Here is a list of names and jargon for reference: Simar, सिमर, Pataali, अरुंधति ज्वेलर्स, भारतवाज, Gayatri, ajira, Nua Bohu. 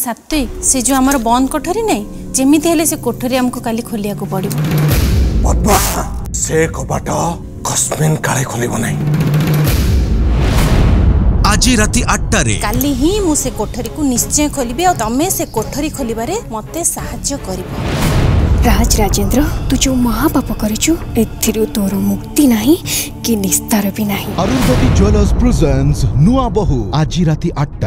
सात्विक से जो आमर बंद कोठरी नहीं जेमिति हेले से कोठरी हमको काली खोलिया को पड़ी पद्मा से कबाट कस्मिन काले खोलिबो नहीं आजी राती 8टा रे काली ही मु से कोठरी को निश्चय खोलिबे और तमे से कोठरी खोलिबारे मते सहाय्य करिवो। राज राजेंद्र तू जो महापाप करिचु एथिरो तोरो मुक्ति नाही कि निस्तार भी नाही। अरुंधति ज्वेलर्स प्रेजेंट्स नुआ बहु आजी राती 8टा।